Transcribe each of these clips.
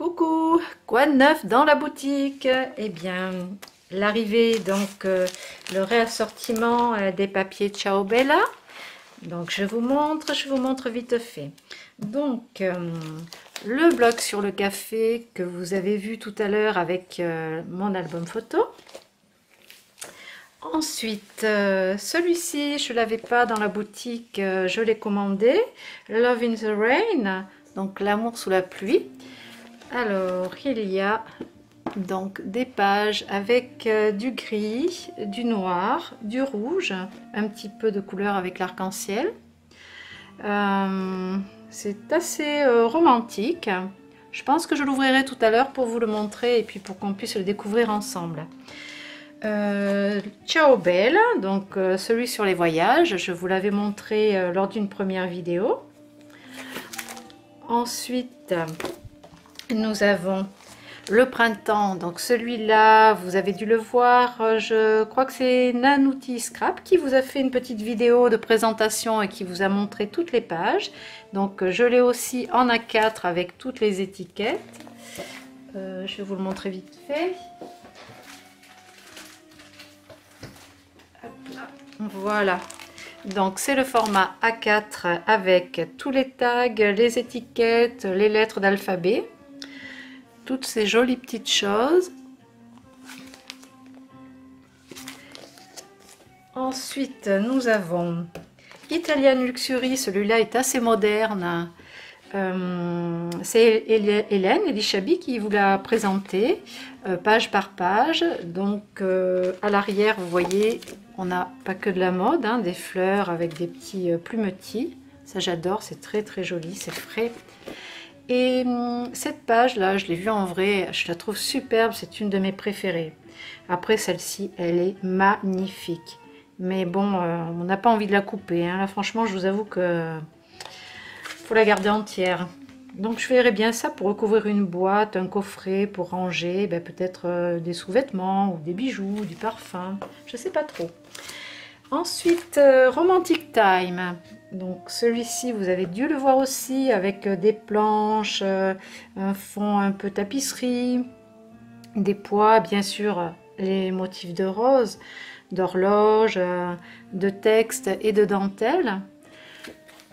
Coucou, quoi de neuf dans la boutique? Eh bien, l'arrivée, donc le réassortiment des papiers Ciao Bella. Donc je vous montre vite fait. Donc le blog sur le café que vous avez vu tout à l'heure avec mon album photo. Ensuite, celui-ci, je ne l'avais pas dans la boutique, je l'ai commandé. Love in the rain, donc l'amour sous la pluie. Alors, il y a donc des pages avec du gris, du noir, du rouge, un petit peu de couleur avec l'arc-en-ciel. C'est assez romantique. Je pense que je l'ouvrirai tout à l'heure pour vous le montrer et puis pour qu'on puisse le découvrir ensemble. Ciao Bella, donc celui sur les voyages, je vous l'avais montré lors d'une première vidéo. Ensuite, nous avons le printemps, donc celui-là, vous avez dû le voir, je crois que c'est Nanouti Scrap qui vous a fait une petite vidéo de présentation et qui vous a montré toutes les pages. Donc je l'ai aussi en A4 avec toutes les étiquettes. Je vais vous le montrer vite fait. Voilà, donc c'est le format A4 avec tous les tags, les étiquettes, les lettres d'alphabet, toutes ces jolies petites choses. Ensuite, nous avons Italian Luxury, celui-là est assez moderne. C'est Hélène Elie Chabi qui vous l'a présenté page par page. Donc à l'arrière, vous voyez, on n'a pas que de la mode, hein, des fleurs avec des petits plumetis. Ça j'adore, c'est très très joli, c'est frais. Et cette page là, je l'ai vue en vrai, je la trouve superbe, c'est une de mes préférées. Après celle-ci, elle est magnifique. Mais bon, on n'a pas envie de la couper, hein. Là franchement, je vous avoue que... la garder entière. Donc je verrais bien ça pour recouvrir une boîte, un coffret, pour ranger ben, peut-être des sous-vêtements ou des bijoux, du parfum, je sais pas trop. Ensuite, Romantic Time, donc celui-ci vous avez dû le voir aussi avec des planches, un fond un peu tapisserie, des pois, bien sûr les motifs de rose, d'horloge, de texte et de dentelle.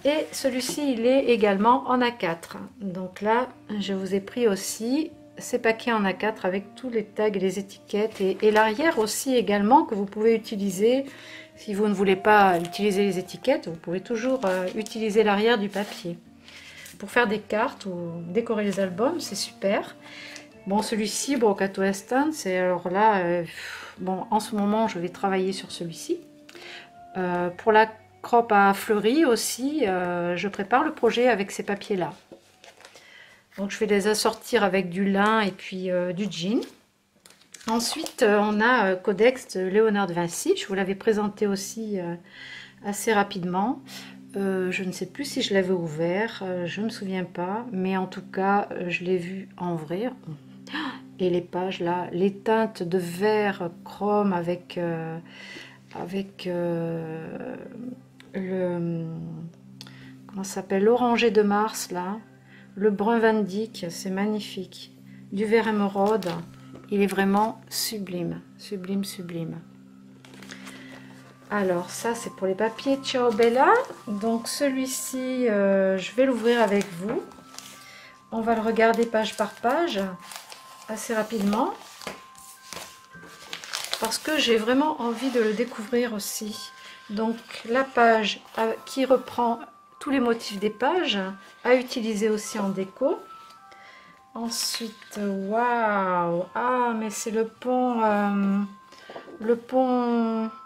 Et celui-ci, il est également en A4. Donc là, je vous ai pris aussi ces paquets en A4 avec tous les tags, les étiquettes et l'arrière aussi également que vous pouvez utiliser. Si vous ne voulez pas utiliser les étiquettes, vous pouvez toujours utiliser l'arrière du papier. Pour faire des cartes ou décorer les albums, c'est super. Bon, celui-ci, Brocante Western, c'est alors là... bon, en ce moment, je vais travailler sur celui-ci. Pour la crop à fleuris aussi, je prépare le projet avec ces papiers là. Donc je vais les assortir avec du lin et puis du jean. Ensuite on a Codex Léonard Vinci, je vous l'avais présenté aussi assez rapidement. Je ne sais plus si je l'avais ouvert, je ne me souviens pas, mais en tout cas je l'ai vu en vrai. Et les pages là, les teintes de vert chrome avec... comment ça s'appelle, l'oranger de Mars là, le brun Van Dyck, c'est magnifique, du vert émeraude, il est vraiment sublime, sublime, sublime. Alors ça c'est pour les papiers Ciao Bella. Donc celui-ci je vais l'ouvrir avec vous, on va le regarder page par page assez rapidement parce que j'ai vraiment envie de le découvrir aussi. Donc la page qui reprend tous les motifs des pages à utiliser aussi en déco. Ensuite, waouh, ah mais c'est le pont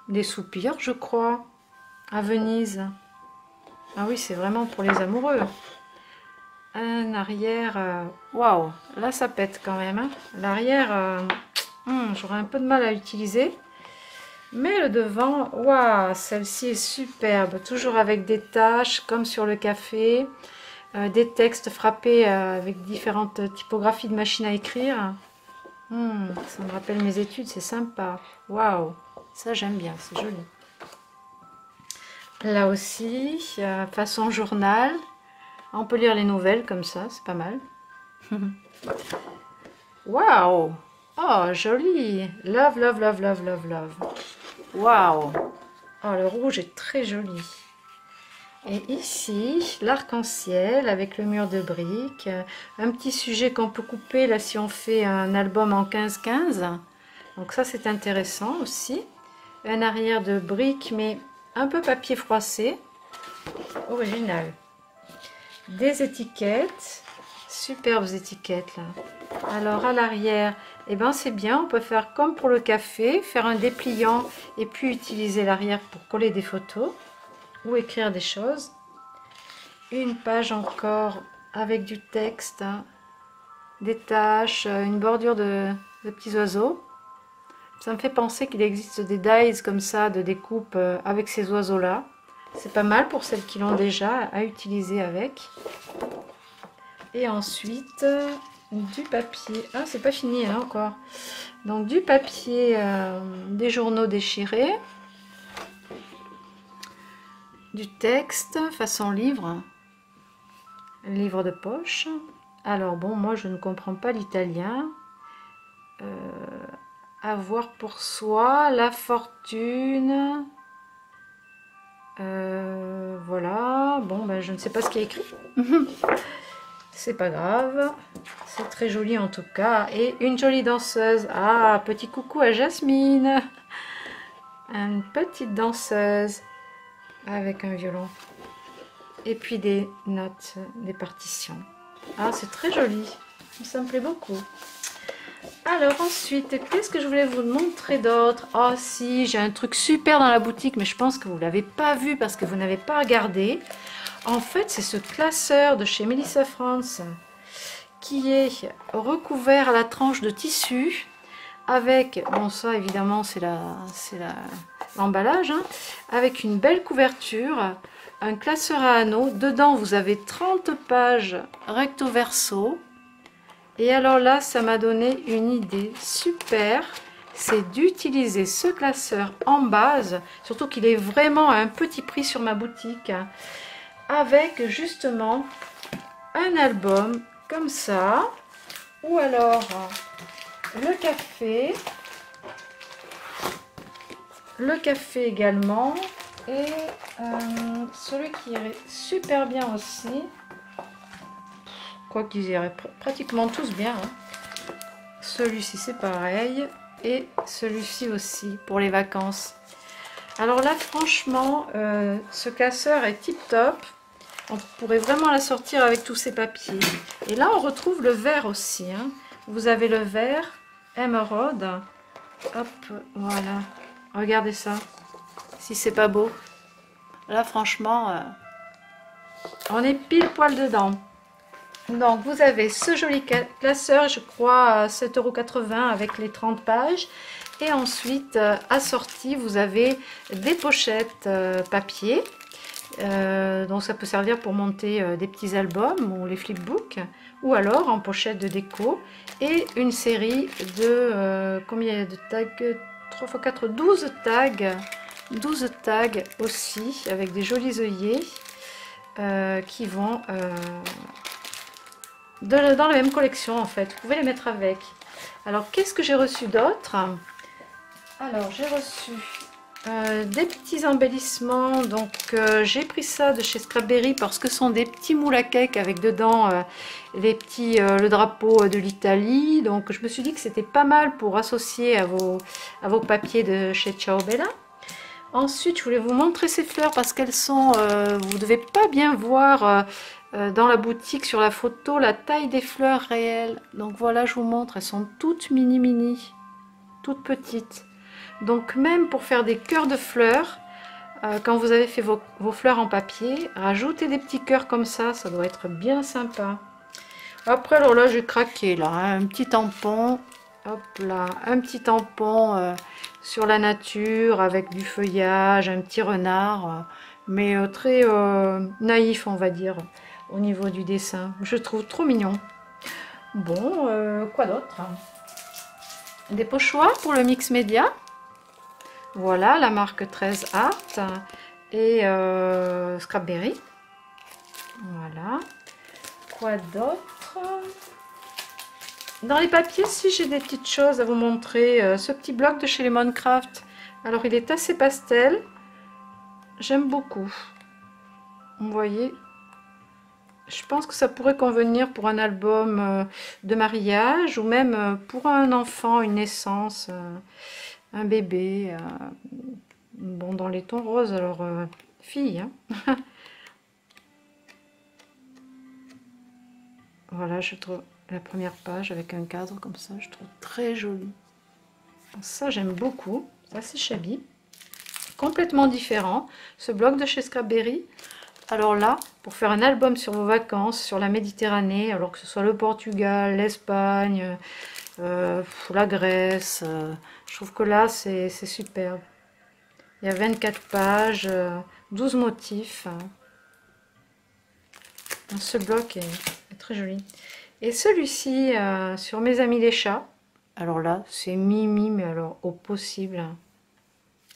des soupirs je crois, à Venise. Ah oui, c'est vraiment pour les amoureux. Un arrière, waouh, là ça pète quand même, hein. L'arrière, j'aurais un peu de mal à utiliser. Mais le devant, waouh, celle-ci est superbe, toujours avec des taches comme sur le café, des textes frappés avec différentes typographies de machines à écrire. Ça me rappelle mes études, c'est sympa. Waouh, ça j'aime bien, c'est joli. Là aussi, façon journal, on peut lire les nouvelles comme ça, c'est pas mal. Waouh! Oh, joli! Love, love, love, love, love, love. Waouh! Oh, le rouge est très joli. Et ici, l'arc-en-ciel avec le mur de briques. Un petit sujet qu'on peut couper là si on fait un album en 15-15. Donc ça, c'est intéressant aussi. Un arrière de briques, mais un peu papier froissé. Original. Des étiquettes. Superbes étiquettes là. Alors à l'arrière, eh ben, c'est bien, on peut faire comme pour le café, faire un dépliant et puis utiliser l'arrière pour coller des photos ou écrire des choses. Une page encore avec du texte, hein, des tâches, une bordure de petits oiseaux. Ça me fait penser qu'il existe des dies comme ça de découpe avec ces oiseaux là. C'est pas mal pour celles qui l'ont déjà à utiliser avec. Et ensuite du papier, ah c'est pas fini hein, encore, donc du papier, des journaux déchirés, du texte façon livre, livre de poche. Alors bon, moi je ne comprends pas l'italien. Avoir pour soi, la fortune, voilà, bon ben je ne sais pas ce qu'il y a écrit. C'est pas grave, c'est très joli en tout cas. Et une jolie danseuse. Ah, petit coucou à Jasmine. Une petite danseuse avec un violon. Et puis des notes, des partitions. Ah, c'est très joli. Ça me plaît beaucoup. Alors ensuite, qu'est-ce que je voulais vous montrer d'autre? Oh si, j'ai un truc super dans la boutique, mais je pense que vous ne l'avez pas vu parce que vous n'avez pas regardé. En fait, c'est ce classeur de chez Melissa France qui est recouvert à la tranche de tissu avec, bon ça évidemment c'est l'emballage, hein, avec une belle couverture, un classeur à anneaux. Dedans, vous avez 30 pages recto verso. Et alors là, ça m'a donné une idée super. C'est d'utiliser ce classeur en base, surtout qu'il est vraiment à un petit prix sur ma boutique, avec justement un album comme ça, ou alors le café, également, et celui qui irait super bien aussi, quoi qu'ils iraient pratiquement tous bien, hein. Celui-ci c'est pareil, et celui-ci aussi pour les vacances. Alors là franchement, ce classeur est tip top. On pourrait vraiment la sortir avec tous ces papiers. Et là, on retrouve le vert aussi, hein. Vous avez le vert, émeraude. Hop, voilà. Regardez ça. Si c'est pas beau. Là, franchement, on est pile poil dedans. Donc, vous avez ce joli classeur, je crois, 7,80 € avec les 30 pages. Et ensuite, assorti, vous avez des pochettes papier. Donc ça peut servir pour monter des petits albums ou les flipbooks, ou alors en pochette de déco, et une série de combien de tags, 3 × 4, 12 tags, 12 tags aussi avec des jolis œillets qui vont dans la même collection en fait, vous pouvez les mettre avec. Alors qu'est-ce que j'ai reçu d'autre? Alors j'ai reçu des petits embellissements, donc j'ai pris ça de chez Scrapberry parce que ce sont des petits moules à cake avec dedans le drapeau de l'Italie, donc je me suis dit que c'était pas mal pour associer à vos papiers de chez Ciao Bella. Ensuite je voulais vous montrer ces fleurs parce qu'elles sont, vous devez pas bien voir dans la boutique sur la photo la taille des fleurs réelles, donc voilà je vous montre, elles sont toutes mini, toutes petites. Donc même pour faire des cœurs de fleurs, quand vous avez fait vos fleurs en papier, rajoutez des petits cœurs comme ça, ça doit être bien sympa. Après alors là j'ai craqué là, hein, un petit tampon, hop là, un petit tampon sur la nature avec du feuillage, un petit renard, mais très naïf on va dire au niveau du dessin. Je trouve trop mignon. Bon, quoi d'autre? Des pochoirs pour le mix média. Voilà, la marque 13 art et Scrapberry. Voilà. Quoi d'autre? Dans les papiers, si j'ai des petites choses à vous montrer, ce petit bloc de chez Lemon Craft, alors il est assez pastel, j'aime beaucoup. Vous voyez, je pense que ça pourrait convenir pour un album de mariage ou même pour un enfant, une naissance, un bébé, bon dans les tons roses, alors fille, hein. Voilà, je trouve la première page avec un cadre comme ça, je trouve très joli. Ça, j'aime beaucoup. Ça, c'est Chabi. Complètement différent. Ce bloc de chez Scrapberry. Alors là, pour faire un album sur vos vacances, sur la Méditerranée, alors que ce soit le Portugal, l'Espagne, la Grèce, je trouve que là, c'est superbe. Il y a 24 pages, 12 motifs. Ce bloc est très joli. Et celui-ci, sur mes amis les chats, alors là, c'est Mimi, mais alors au possible.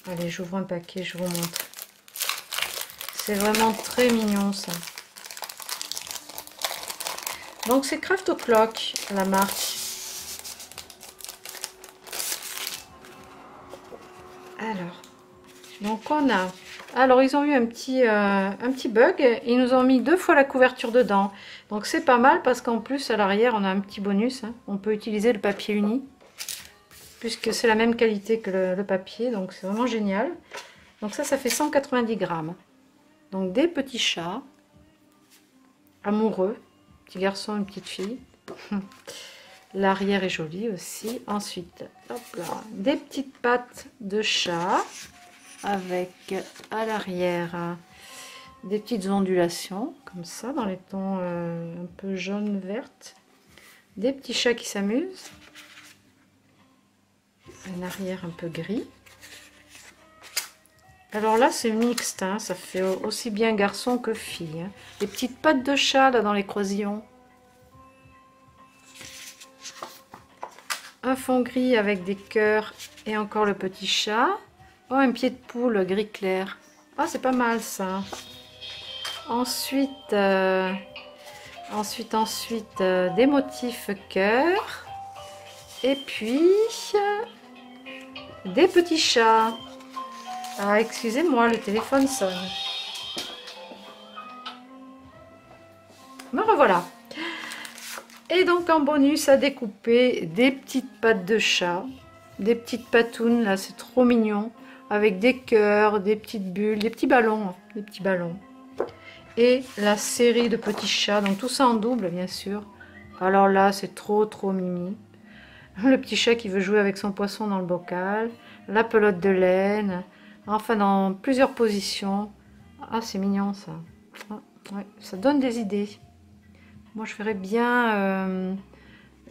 Allez, j'ouvre un paquet, je vous montre. C'est vraiment très mignon, ça. Donc, c'est Craft o'Clock, la marque. Alors, donc on a... Alors, ils ont eu un petit bug. Ils nous ont mis 2 fois la couverture dedans. Donc, c'est pas mal parce qu'en plus, à l'arrière, on a un petit bonus. Hein. On peut utiliser le papier uni puisque c'est la même qualité que le papier. Donc, c'est vraiment génial. Donc, ça, ça fait 190 grammes. Donc, des petits chats amoureux. Petit garçon, une petite fille. L'arrière est joli aussi. Ensuite, hop là, des petites pattes de chat. Avec à l'arrière des petites ondulations comme ça dans les tons un peu jaune verte, des petits chats qui s'amusent, un arrière un peu gris. Alors là c'est mixte, hein, ça fait aussi bien garçon que fille, hein. Des petites pattes de chat là dans les croisillons, un fond gris avec des cœurs et encore le petit chat. Oh, un pied de poule gris clair. Ah, c'est pas mal ça. Ensuite, des motifs cœur. Et puis, des petits chats. Ah, excusez-moi, le téléphone sonne. Me revoilà. Et donc, en bonus, à découper des petites pattes de chat. Des petites patounes, là, c'est trop mignon. Avec des cœurs, des petites bulles, des petits ballons, hein, des petits ballons. Et la série de petits chats, donc tout ça en double bien sûr. Alors là c'est trop mimi. Le petit chat qui veut jouer avec son poisson dans le bocal, la pelote de laine, enfin dans plusieurs positions. Ah c'est mignon ça, ah, ouais, ça donne des idées. Moi je ferais bien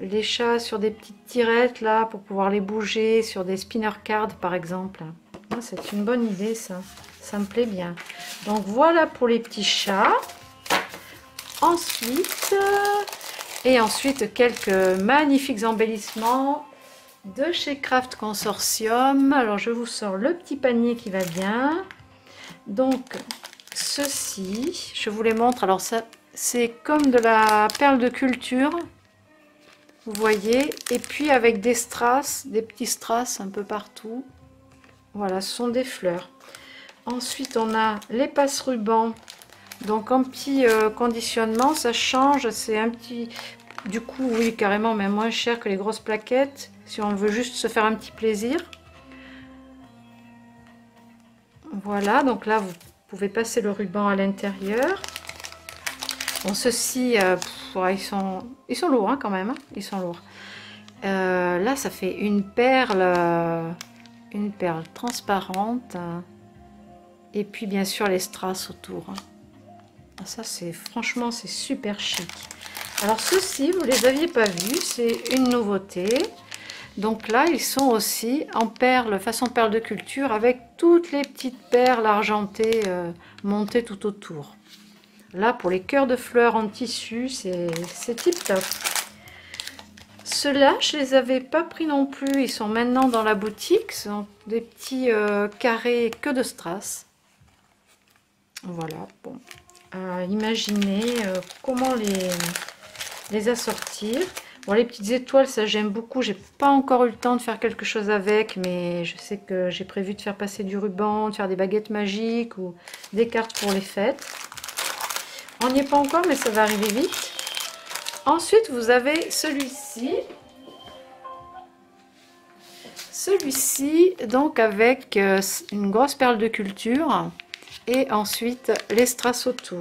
les chats sur des petites tirettes là pour pouvoir les bouger, sur des spinner cards par exemple. C'est une bonne idée ça, ça me plaît bien. Donc voilà pour les petits chats. Ensuite, quelques magnifiques embellissements de chez Craft Consortium. Alors je vous sors le petit panier qui va bien. Donc ceci, je vous les montre. Alors ça, c'est comme de la perle de culture. Vous voyez, et puis avec des strass, des petits strass un peu partout. Voilà, ce sont des fleurs. Ensuite, on a les passe-rubans. Donc, en petit conditionnement, ça change. C'est un petit... Du coup, oui, carrément, mais moins cher que les grosses plaquettes. Si on veut juste se faire un petit plaisir. Voilà, donc là, vous pouvez passer le ruban à l'intérieur. Bon, ceux-ci, ils sont lourds hein, quand même. Hein, ils sont lourds. Là, ça fait une perle... Une perle transparente et puis bien sûr les strass autour. Ça c'est franchement c'est super chic. Alors ceux-ci vous les aviez pas vus, c'est une nouveauté. Donc là ils sont aussi en perles façon perles de culture avec toutes les petites perles argentées montées tout autour. Là pour les cœurs de fleurs en tissu c'est tip top. Ceux-là, je ne les avais pas pris non plus. Ils sont maintenant dans la boutique. Ce sont des petits carrés que de strass. Voilà, bon. Imaginez comment les assortir. Bon, les petites étoiles, ça j'aime beaucoup. J'ai pas encore eu le temps de faire quelque chose avec, mais je sais que j'ai prévu de faire passer du ruban, de faire des baguettes magiques ou des cartes pour les fêtes. On n'y est pas encore, mais ça va arriver vite. Ensuite, vous avez celui-ci. Celui-ci, donc avec une grosse perle de culture et ensuite les strass autour.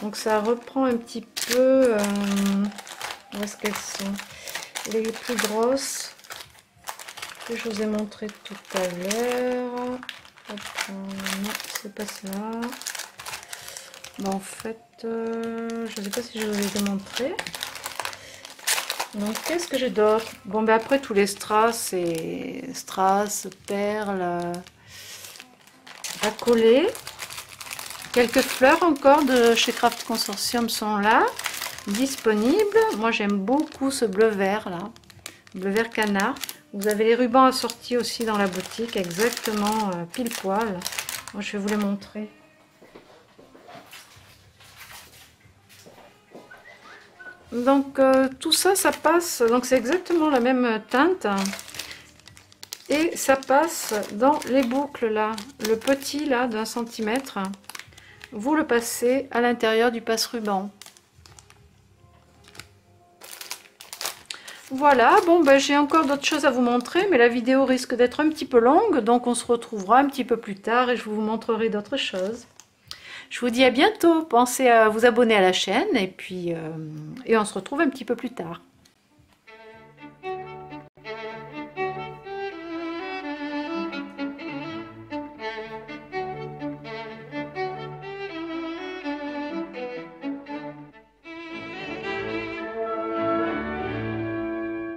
Donc ça reprend un petit peu... où est-ce qu'elles sont? Les plus grosses que je vous ai montrées tout à l'heure. Non, c'est pas ça. Bon, en fait, je ne sais pas si je vous les ai montrées. Donc, qu'est-ce que j'ai d'autre? Bon, ben après, tous les strass et strass, perles à coller. Quelques fleurs encore de chez Craft Consortium sont là, disponibles. Moi, j'aime beaucoup ce bleu vert, là. Bleu vert canard. Vous avez les rubans assortis aussi dans la boutique, exactement pile poil. Moi, je vais vous les montrer. Donc tout ça, ça passe, donc c'est exactement la même teinte et ça passe dans les boucles là, le petit là d'un centimètre, vous le passez à l'intérieur du passe-ruban. Voilà, bon ben j'ai encore d'autres choses à vous montrer, mais la vidéo risque d'être un petit peu longue, donc on se retrouvera un petit peu plus tard et je vous montrerai d'autres choses. Je vous dis à bientôt, pensez à vous abonner à la chaîne et puis on se retrouve un petit peu plus tard.